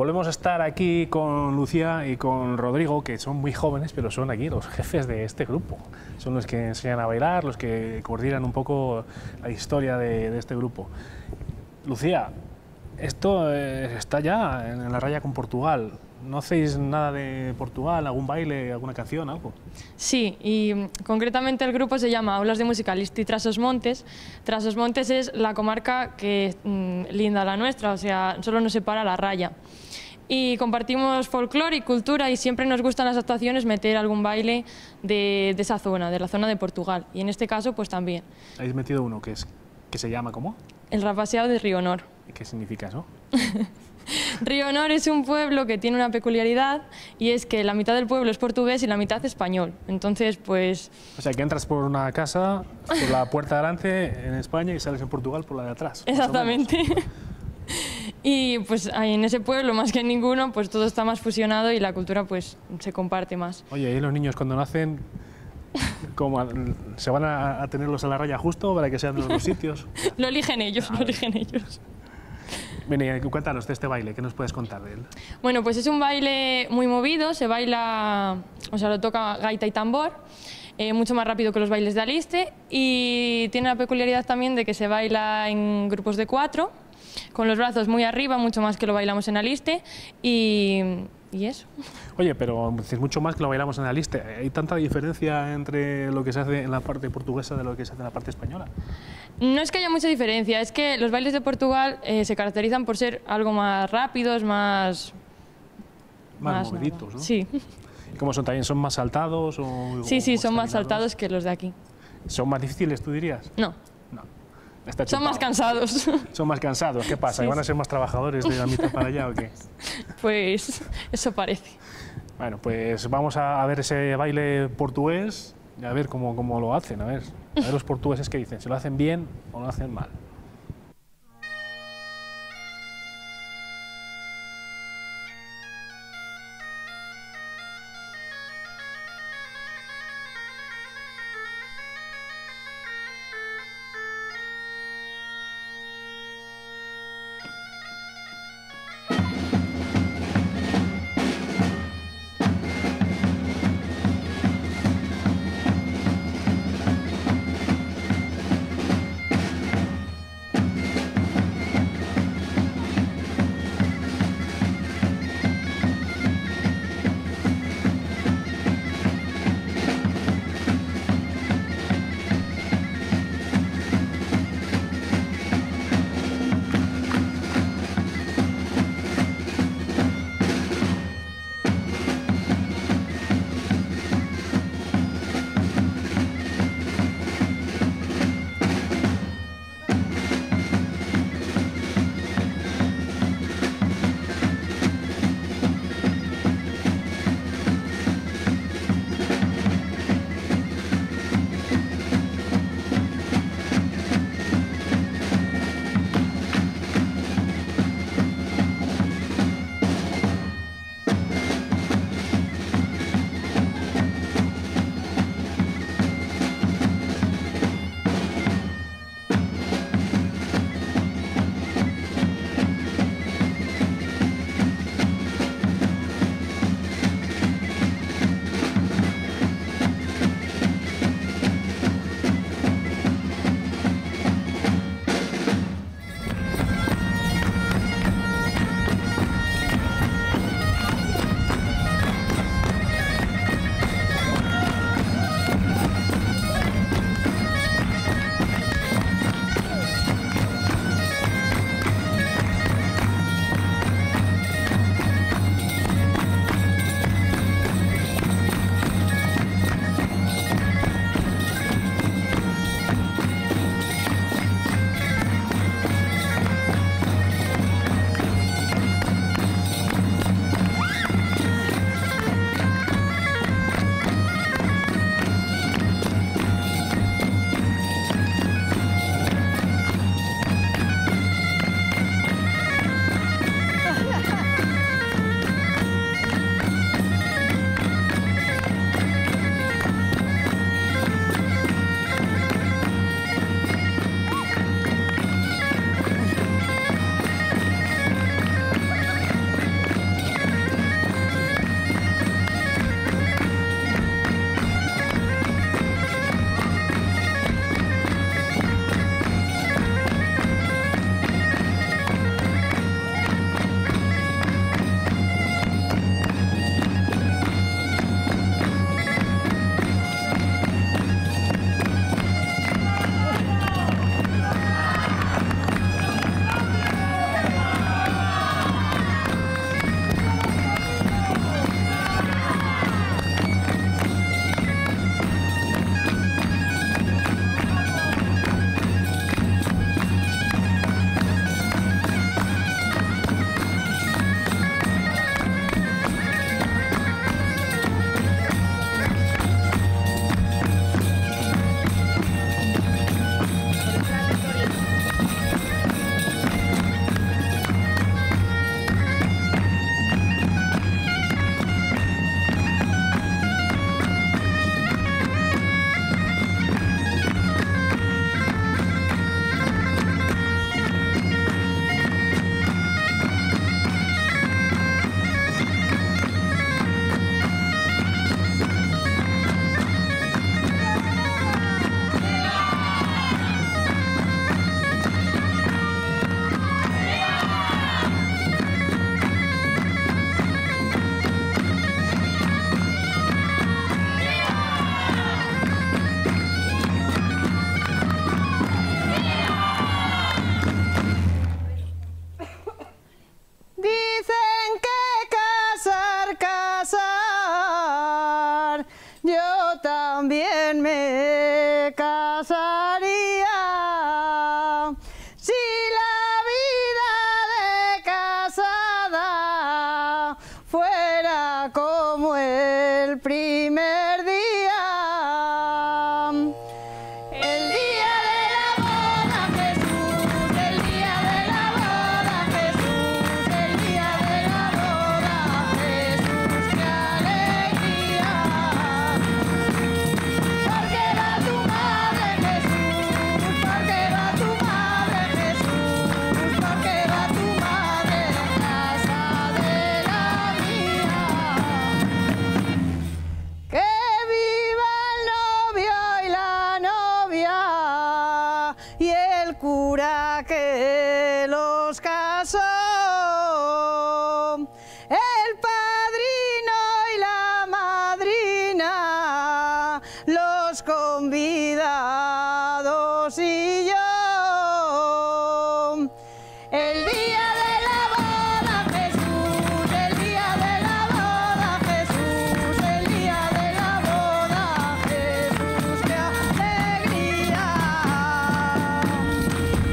Volvemos a estar aquí con Lucía y con Rodrigo, que son muy jóvenes, pero son aquí los jefes de este grupo. Son los que enseñan a bailar, los que coordinan un poco la historia de este grupo. Lucía, esto está ya en la raya con Portugal. ¿No hacéis nada de Portugal, algún baile, alguna canción, algo? Sí, y concretamente el grupo se llama Aulas de música de Aliste y Tras os Montes. Tras os Montes es la comarca que linda la nuestra, o sea, solo nos separa la raya. Y compartimos folclore y cultura y siempre nos gustan las actuaciones meter algún baile de esa zona, de la zona de Portugal. Y en este caso, pues también. ¿Habéis metido uno que se llama cómo? El Repaseao de Rionor. ¿Qué significa eso? Rionor es un pueblo que tiene una peculiaridad y es que la mitad del pueblo es portugués y la mitad español. Entonces, pues... O sea, que entras por una casa, por la Puerta de Arance en España y sales en Portugal por la de atrás. Exactamente. Y pues en ese pueblo, más que en ninguno, pues todo está más fusionado y la cultura pues se comparte más. Oye, ¿y los niños cuando nacen como se van a tenerlos a la raya justo para que sean de los dos sitios? Lo eligen ellos, lo eligen ellos. Bien, cuéntanos de este baile, ¿qué nos puedes contar de él? Bueno, pues es un baile muy movido, se baila, o sea, lo toca gaita y tambor, mucho más rápido que los bailes de Aliste y tiene la peculiaridad también de que se baila en grupos de 4, con los brazos muy arriba, mucho más que lo bailamos en Aliste y eso. Oye, pero es mucho más que lo bailamos en Aliste. ¿Hay tanta diferencia entre lo que se hace en la parte portuguesa de lo que se hace en la parte española? No es que haya mucha diferencia, es que los bailes de Portugal se caracterizan por ser algo más rápidos, más moviditos, ¿no? Sí. ¿Y cómo son también? ¿Son más saltados? O sí, sí, son más saltados que los de aquí. ¿Son más difíciles, tú dirías? No. Son más cansados. Son más cansados, ¿qué pasa? Sí, ¿van a ser más trabajadores de la mitad para allá o qué? Pues eso parece. Bueno, pues vamos a ver ese baile portugués y a ver cómo lo hacen, a ver los portugueses qué dicen, si lo hacen bien o lo hacen mal. cura que los casó, el padrino y la madrina, los convidados y yo. El día de la boda, Jesús, el día de la boda, Jesús, el día de la boda, Jesús, qué alegría.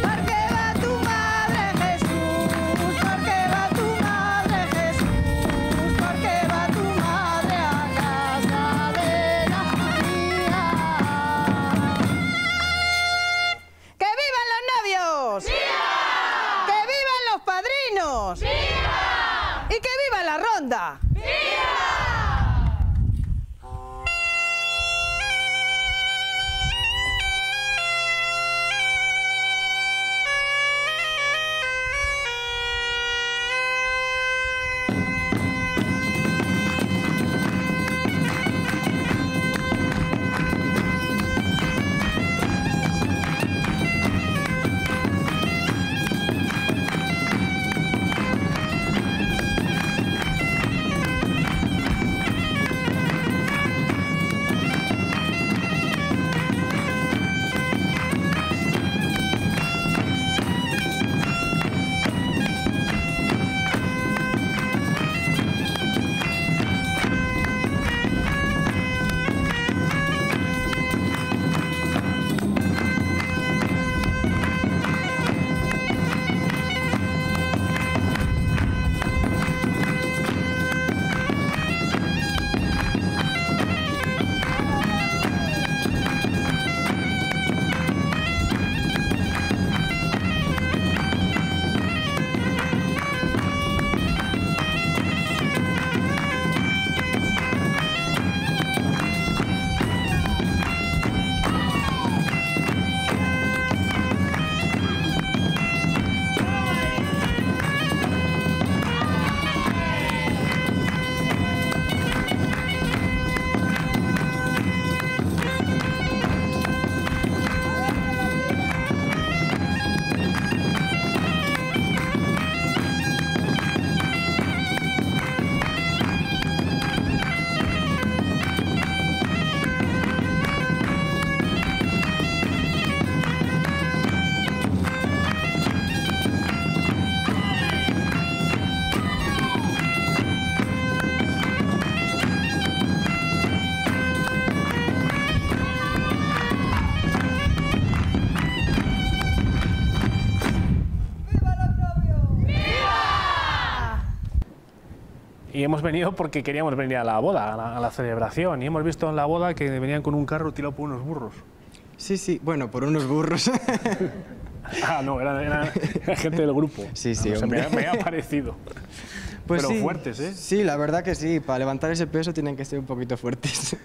Porque va tu madre, Jesús, porque va tu madre, Jesús, porque va tu madre a casa de la tía. ¡Que vivan los novios! ¡Sí! ¡Padrinos! ¡Viva! ¡Y que viva la ronda! ¡Viva! Y hemos venido porque queríamos venir a la boda, a la celebración, y hemos visto en la boda que venían con un carro tirado por unos burros. Sí, sí, bueno, por unos burros. Ah, no, era gente del grupo. Sí, sí, no, hombre. O sea, me ha parecido. Pues pero sí, fuertes, ¿eh? Sí, la verdad que sí, para levantar ese peso tienen que ser un poquito fuertes.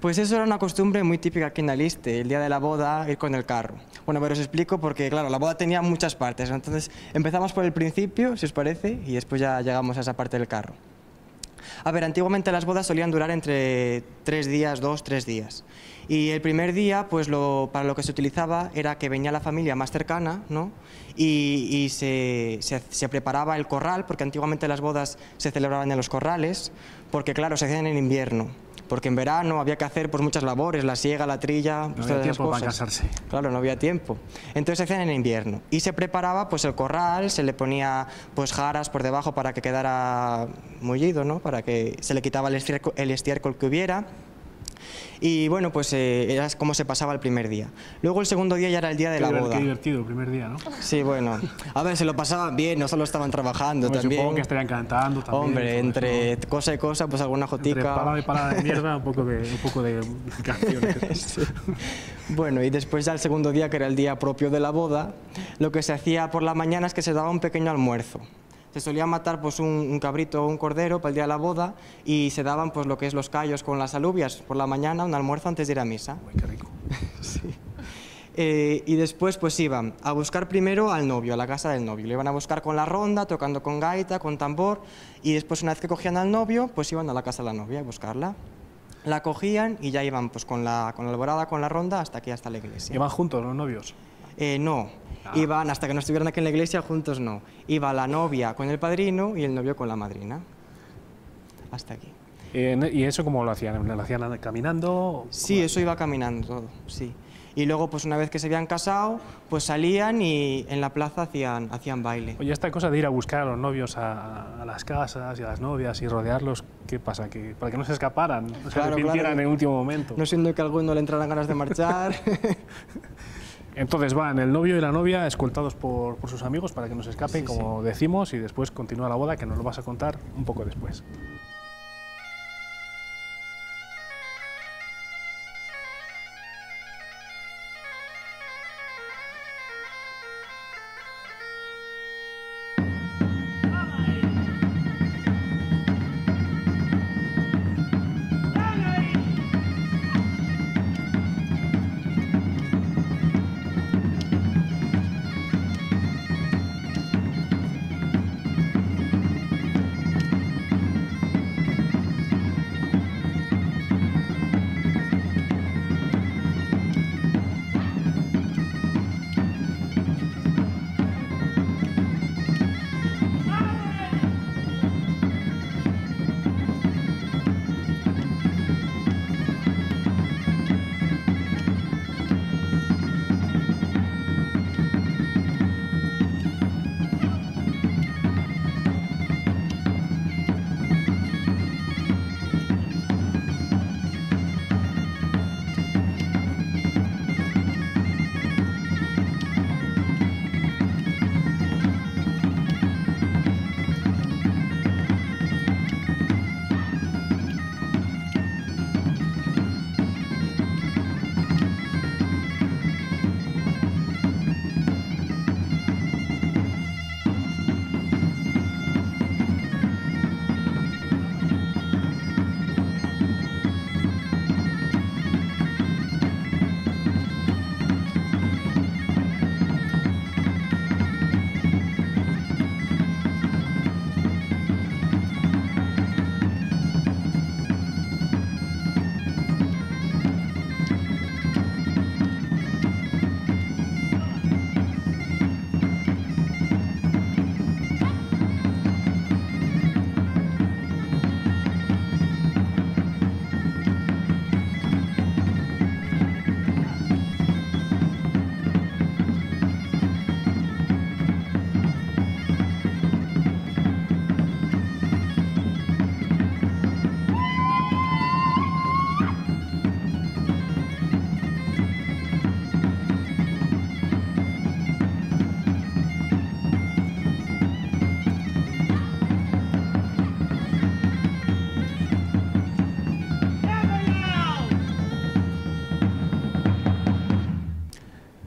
Pues eso era una costumbre muy típica aquí en Aliste, el día de la boda ir con el carro. Bueno, pero os explico porque, claro, la boda tenía muchas partes, entonces empezamos por el principio, si os parece, y después ya llegamos a esa parte del carro. A ver, antiguamente las bodas solían durar entre 3 días, 2, 3 días. Y el primer día, pues para lo que se utilizaba era que venía la familia más cercana, ¿no? Y se preparaba el corral, porque antiguamente las bodas se celebraban en los corrales, porque claro, se hacían en invierno. Porque en verano había que hacer pues, muchas labores, la siega, la trilla... No había tiempo para casarse. Claro, no había tiempo. Entonces se hacían en invierno. Y se preparaba pues, el corral, se le ponía pues, jaras por debajo para que quedara mullido, ¿no? Para que se le quitaba el estiércol que hubiera. Y bueno, pues era como se pasaba el primer día. Luego el segundo día ya era el día de la boda. Qué divertido el primer día, ¿no? Sí, bueno. A ver, se lo pasaban bien, no solo estaban trabajando también. Supongo que estarían cantando también. Hombre, entre eso, cosa y cosa, pues alguna jotica. Entre palabra y palabra de mierda, un poco de canciones. Sí. Bueno, y después ya el segundo día, que era el día propio de la boda, lo que se hacía por la mañana es que se daba un pequeño almuerzo. Se solía matar pues, un cabrito o un cordero para el día de la boda y se daban pues, lo que es los callos con las alubias por la mañana, un almuerzo antes de ir a misa. ¡Qué rico! Sí. Y después pues iban a buscar primero al novio, a la casa del novio. Lo iban a buscar con la ronda, tocando con gaita, con tambor, y después una vez que cogían al novio, pues iban a la casa de la novia a buscarla. La cogían y ya iban pues con la alborada, con la ronda, hasta aquí, hasta la iglesia. ¿Iban juntos los novios? No, iban, hasta que no estuvieran aquí en la iglesia, juntos no. Iba la novia con el padrino y el novio con la madrina. Hasta aquí. ¿Y eso cómo lo hacían? ¿Lo hacían caminando? Sí, eso iba caminando todo, sí. Y luego, pues una vez que se habían casado, pues salían y en la plaza hacían baile. Oye, esta cosa de ir a buscar a los novios a las casas y a las novias y rodearlos, ¿qué pasa? ¿Que para que no se escaparan, no se arrepintieran en el último momento? No siendo que a alguno le entraran ganas de marchar. Entonces van el novio y la novia escoltados por sus amigos para que no se escapen, sí, como decimos, y después continúa la boda, que nos lo vas a contar un poco después.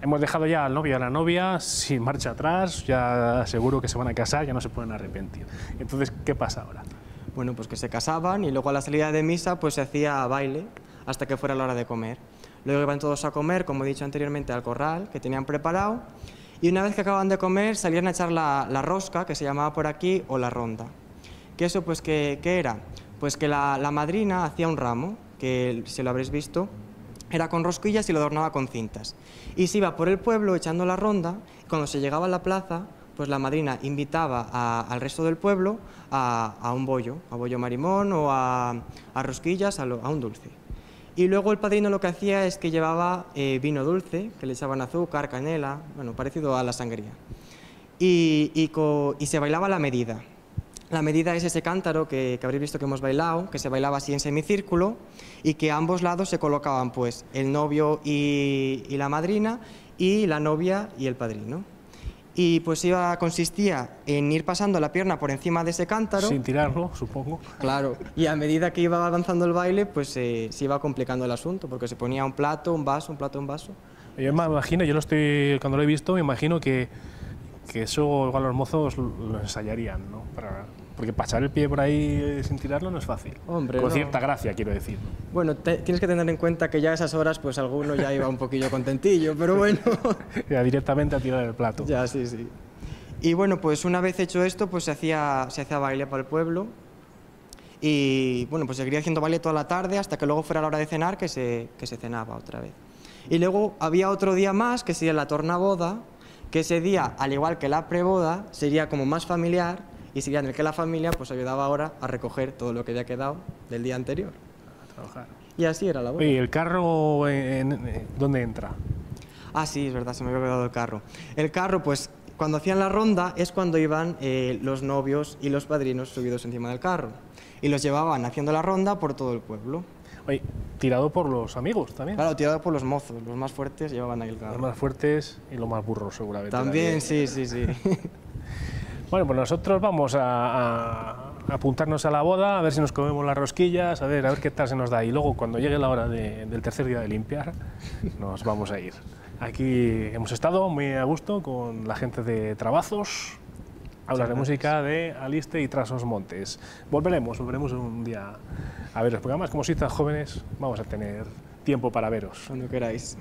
Hemos dejado ya al novio y a la novia sin marcha atrás, ya seguro que se van a casar, ya no se pueden arrepentir. Entonces, ¿qué pasa ahora? Bueno, pues que se casaban y luego a la salida de misa pues se hacía baile hasta que fuera la hora de comer. Luego iban todos a comer, como he dicho anteriormente, al corral que tenían preparado, y una vez que acababan de comer salían a echar la rosca, que se llamaba por aquí, o la ronda. ¿Qué eso pues qué era? Pues que la madrina hacía un ramo, que si lo habréis visto, era con rosquillas y lo adornaba con cintas. Y se iba por el pueblo echando la ronda, y cuando se llegaba a la plaza, pues la madrina invitaba al resto del pueblo a un bollo, a bollo marimón o a rosquillas, a un dulce. Y luego el padrino lo que hacía es que llevaba vino dulce, que le echaban azúcar, canela, bueno, parecido a la sangría. Y se bailaba la medida. La medida es ese cántaro que habréis visto que hemos bailado, que se bailaba así en semicírculo y que a ambos lados se colocaban pues el novio y la madrina, y la novia y el padrino. Y pues consistía en ir pasando la pierna por encima de ese cántaro. Sin tirarlo, supongo. Claro, y a medida que iba avanzando el baile, pues se iba complicando el asunto, porque se ponía un plato, un vaso, un plato, un vaso. Yo me imagino, cuando lo he visto, me imagino que eso igual los mozos lo ensayarían, ¿no? Porque pasar el pie por ahí sin tirarlo no es fácil. Hombre, con cierta gracia, quiero decir. Bueno, tienes que tener en cuenta que ya a esas horas pues alguno ya iba un poquillo contentillo, pero bueno. Ya directamente a tirar el plato. Ya, sí, sí. Y bueno, pues una vez hecho esto, pues se hacía baile para el pueblo. y bueno, pues seguiría haciendo baile toda la tarde hasta que luego fuera la hora de cenar, que se cenaba otra vez. Y luego había otro día más, que sería la tornaboda, que ese día, al igual que la preboda, sería como más familiar y sería en el que la familia pues ayudaba ahora a recoger todo lo que había quedado del día anterior. A trabajar. Y así era la boda. ¿Y el carro dónde entra? Ah, sí, es verdad, se me había olvidado el carro. El carro, pues, cuando hacían la ronda es cuando iban los novios y los padrinos subidos encima del carro. Y los llevaban haciendo la ronda por todo el pueblo. Oye, tirado por los amigos también. Claro, tirado por los mozos, los más fuertes llevaban ahí el carro. Los más fuertes y los más burros seguramente. También, sí, sí, sí. Bueno, pues nosotros vamos a apuntarnos a la boda, a ver si nos comemos las rosquillas, a ver qué tal se nos da. Y luego cuando llegue la hora del tercer día de limpiar, nos vamos a ir. Aquí hemos estado muy a gusto con la gente de Trabazos, Aulas de Música de Aliste y Tras os Montes. Volveremos un día a veros, porque además como sois tan jóvenes vamos a tener tiempo para veros. Cuando queráis.